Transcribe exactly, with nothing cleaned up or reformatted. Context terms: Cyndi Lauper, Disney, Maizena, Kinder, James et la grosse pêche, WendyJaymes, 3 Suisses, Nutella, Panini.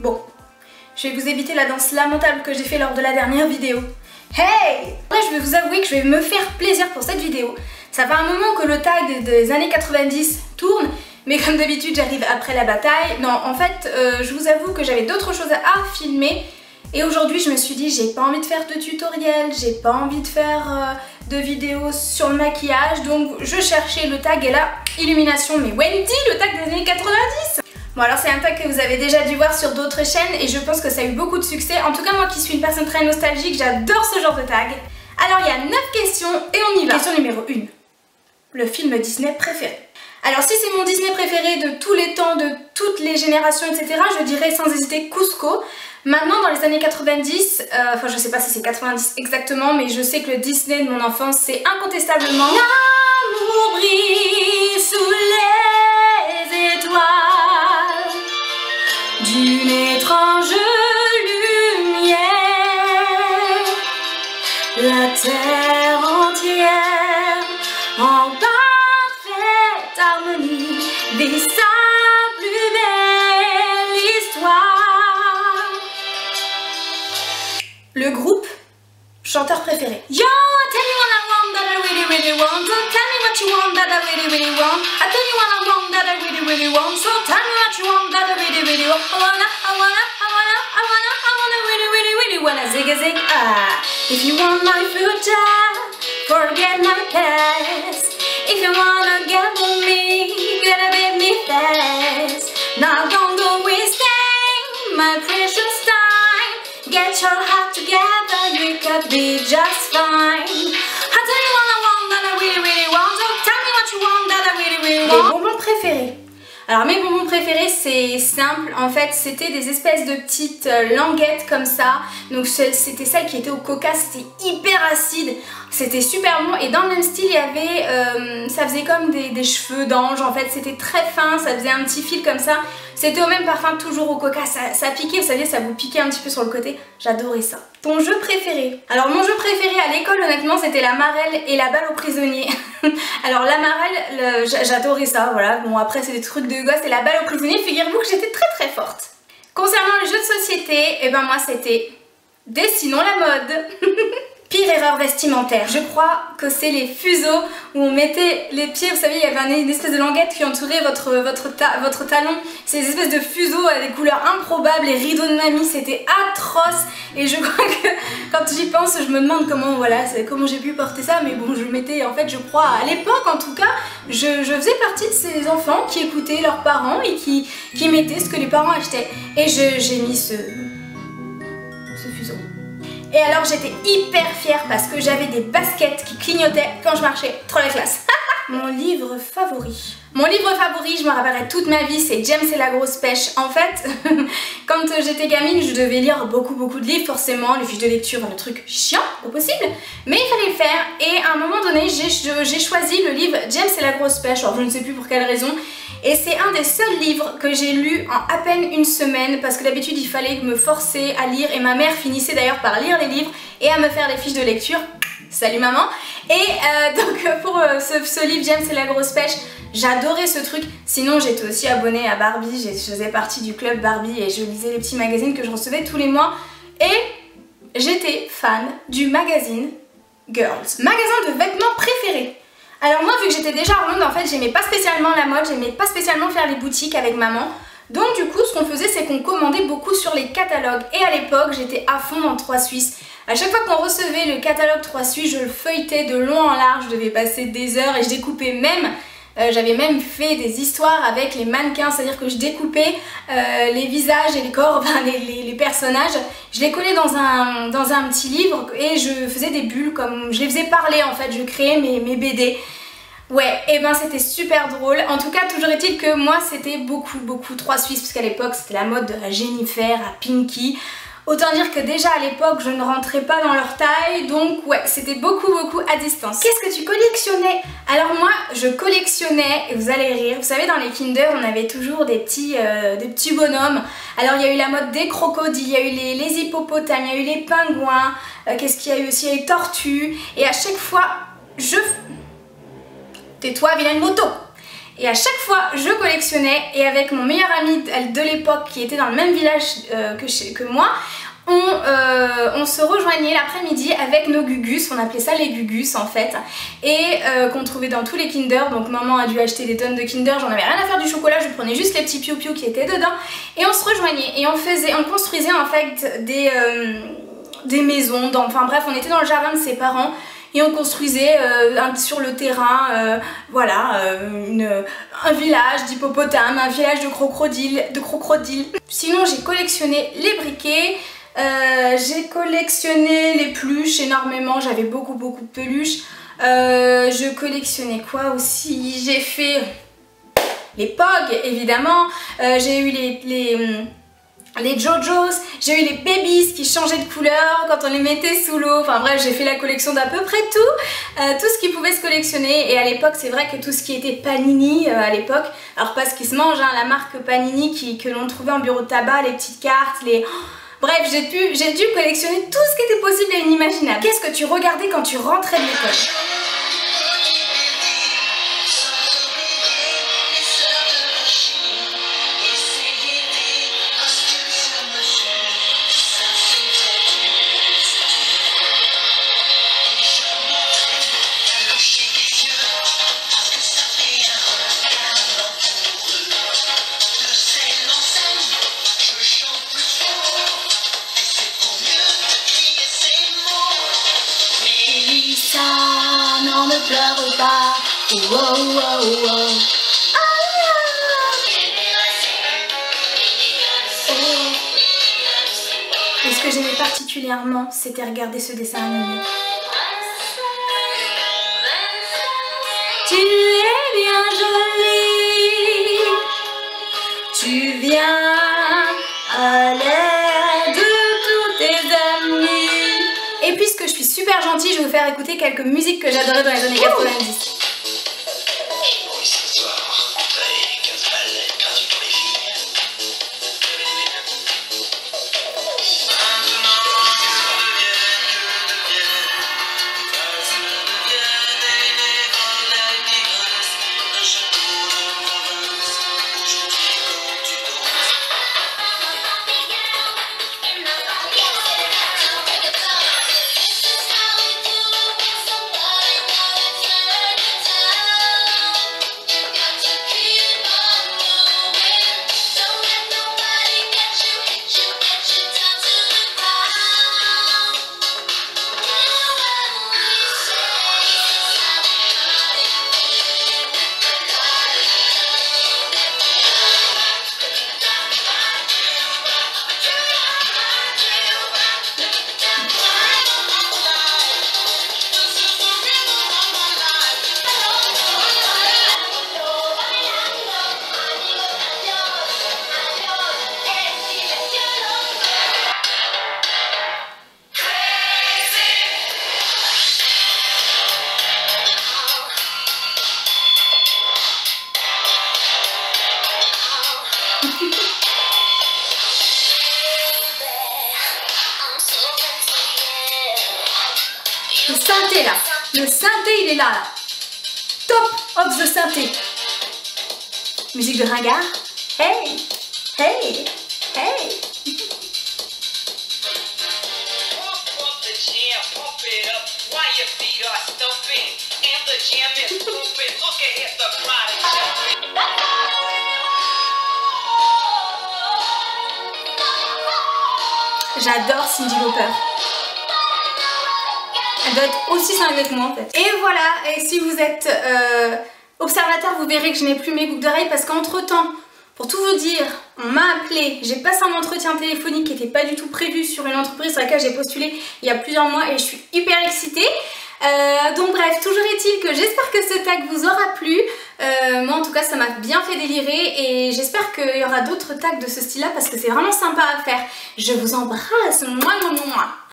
Bon, je vais vous éviter la danse lamentable que j'ai fait lors de la dernière vidéo. Hey! Là, je vais vous avouer que je vais me faire plaisir pour cette vidéo. Ça fait un moment que le tag des années quatre-vingt-dix tourne, mais comme d'habitude, j'arrive après la bataille. Non, en fait, euh, je vous avoue que j'avais d'autres choses à filmer. Et aujourd'hui, je me suis dit, j'ai pas envie de faire de tutoriel, j'ai pas envie de faire euh, de vidéos sur le maquillage. Donc, je cherchais le tag et là, illumination. Mais Wendy, le tag des années quatre-vingt-dix! Bon, alors c'est un tag que vous avez déjà dû voir sur d'autres chaînes et je pense que ça a eu beaucoup de succès. En tout cas, moi qui suis une personne très nostalgique, j'adore ce genre de tag. Alors, il y a neuf questions et on y va. Question numéro un. Le film Disney préféré. Alors, si c'est mon Disney préféré de tous les temps, de toutes les générations, et cetera, je dirais sans hésiter Cusco. Maintenant, dans les années quatre-vingt-dix, euh, enfin, je sais pas si c'est quatre-vingt-dix exactement, mais je sais que le Disney de mon enfance, c'est incontestablement... L'amour brille sous les étoiles. D'une étrange lumière, la terre entière en parfaite harmonie vit sa plus belle histoire. Le groupe chanteur préféré. Yo, tell me what I want that I really really want. So tell me what you want that I really really want. I tell you what I want that I really really want. So tell me what you want that I really really want. I wanna, I wanna, I wanna, I wanna, I wanna really really really wanna zig a zig ah. If you want my future, forget my past. If you wanna get with me, gotta beat me fast. Now don't go wasting my precious time. Get your heart together. We could be just fine. I tell you what I want that I really really want. So tell me what you want that I really really want. Mes bonbons préférés. Alors mes bonbons préférés, c'est simple. En fait, c'était des espèces de petites languettes comme ça. Donc c'était celle qui était au coca. C'était hyper acide. C'était super bon. Et dans le même style, il y avait... Euh, ça faisait comme des, des cheveux d'ange. En fait, c'était très fin. Ça faisait un petit fil comme ça. C'était au même parfum, toujours au coca, ça, ça piquait, vous savez, ça vous piquait un petit peu sur le côté, j'adorais ça. Ton jeu préféré? Alors mon jeu préféré à l'école, honnêtement, c'était la marelle et la balle aux prisonniers. Alors la marelle, j'adorais ça, voilà, bon après c'est des trucs de gosse et la balle aux prisonniers, figurez-vous que j'étais très très forte. Concernant les jeux de société, eh ben moi c'était dessinons la mode. Pire erreur vestimentaire, je crois que c'est les fuseaux où on mettait les pieds, vous savez il y avait une espèce de languette qui entourait votre, votre, ta, votre talon, ces espèces de fuseaux à des couleurs improbables, les rideaux de mamie c'était atroce et je crois que quand j'y pense je me demande comment, voilà, comment j'ai pu porter ça mais bon je mettais en fait je crois à l'époque en tout cas je, je faisais partie de ces enfants qui écoutaient leurs parents et qui, qui mettaient ce que les parents achetaient et j'ai mis ce, ce fuseau. Et alors j'étais hyper fière parce que j'avais des baskets qui clignotaient quand je marchais. Trop la classe. Mon livre favori. Mon livre favori, je me rappellerai toute ma vie, c'est James et la grosse pêche. En fait, quand j'étais gamine, je devais lire beaucoup beaucoup de livres, forcément, les fiches de lecture, le truc chiant au possible. Mais il fallait le faire et à un moment donné, j'ai choisi le livre James et la grosse pêche. Alors je ne sais plus pour quelle raison. Et c'est un des seuls livres que j'ai lu en à peine une semaine parce que d'habitude il fallait me forcer à lire et ma mère finissait d'ailleurs par lire les livres et à me faire des fiches de lecture. Salut maman. Et euh, donc pour euh, ce, ce livre James et la grosse pêche, j'adorais ce truc. Sinon j'étais aussi abonnée à Barbie, je faisais partie du club Barbie et je lisais les petits magazines que je recevais tous les mois. Et j'étais fan du magazine Girls. Magasin de vêtements préférés. Alors moi vu que j'étais déjà ronde en fait j'aimais pas spécialement la mode, j'aimais pas spécialement faire les boutiques avec maman. Donc du coup ce qu'on faisait c'est qu'on commandait beaucoup sur les catalogues et à l'époque j'étais à fond dans trois Suisses. À chaque fois qu'on recevait le catalogue trois Suisses je le feuilletais de long en large, je devais passer des heures et je découpais même, euh, j'avais même fait des histoires avec les mannequins, c'est à dire que je découpais euh, les visages et les corps, enfin les, les, les personnages, je les collais dans un, dans un petit livre et je faisais des bulles comme, je les faisais parler en fait, je créais mes, mes B D. Ouais, et ben c'était super drôle. En tout cas, toujours est-il que moi, c'était beaucoup, beaucoup trois Suisses, parce qu'à l'époque, c'était la mode de la Jennifer, à Pinky, Autant dire que déjà à l'époque je ne rentrais pas dans leur taille, donc ouais, c'était beaucoup beaucoup à distance. Qu'est-ce que tu collectionnais? Alors moi je collectionnais, et vous allez rire, vous savez dans les Kinder on avait toujours des petits, euh, des petits bonhommes. Alors il y a eu la mode des crocodiles, il y a eu les, les hippopotames, il y a eu les pingouins, euh, qu'est-ce qu'il y a eu aussi? Il y a eu les tortues, et à chaque fois je... Tais-toi vilaine moto! Et à chaque fois, je collectionnais, et avec mon meilleur ami de l'époque qui était dans le même village euh, que, chez, que moi, on, euh, on se rejoignait l'après-midi avec nos gugus, on appelait ça les gugus en fait, et euh, qu'on trouvait dans tous les Kinder, donc maman a dû acheter des tonnes de Kinder, j'en avais rien à faire du chocolat, je prenais juste les petits piou-piou qui étaient dedans, et on se rejoignait, et on faisait, on construisait en fait des, euh, des maisons, dans, enfin bref, on était dans le jardin de ses parents, et on construisait euh, sur le terrain, euh, voilà, euh, une, un village d'hippopotames, un village de crocodiles. De crocodile. Sinon j'ai collectionné les briquets, euh, j'ai collectionné les peluches énormément, j'avais beaucoup beaucoup de peluches. Euh, je collectionnais quoi aussi? J'ai fait les Pogs évidemment, euh, j'ai eu les... les les Jojos, j'ai eu les Babies qui changeaient de couleur quand on les mettait sous l'eau, enfin bref j'ai fait la collection d'à peu près tout, euh, tout ce qui pouvait se collectionner, et à l'époque c'est vrai que tout ce qui était Panini euh, à l'époque, alors pas ce qui se mange, hein, la marque Panini qui, que l'on trouvait en bureau de tabac, les petites cartes, les... Bref, j'ai dû, j'ai dû collectionner tout ce qui était possible et inimaginable. Qu'est-ce que tu regardais quand tu rentrais de l'école? Pleure pas, oh oh oh oh oh, oh. Et ce que j'aimais particulièrement, c'était regarder ce dessin animé. Tu es bien jolie, tu viens à l'aide de tous tes amis. Et puisque je suis super gentille, je vais vous faire écouter quelques musiques que j'adorais dans les années quatre-vingt-dix. Le synthé là, le synthé il est là, là. Top of the synthé. Musique de ringard. Hey, hey, hey. J'adore Cyndi Lauper. Elle doit être aussi cinglée que moi en fait. Et voilà, et si vous êtes euh, observateur, vous verrez que je n'ai plus mes boucles d'oreilles parce qu'entre temps, pour tout vous dire, on m'a appelé, j'ai passé un entretien téléphonique qui n'était pas du tout prévu sur une entreprise à laquelle j'ai postulé il y a plusieurs mois et je suis hyper excitée. Euh, donc bref, toujours est-il que j'espère que ce tag vous aura plu. Euh, moi en tout cas ça m'a bien fait délirer et j'espère qu'il y aura d'autres tags de ce style là parce que c'est vraiment sympa à faire. Je vous embrasse, moi moi moi.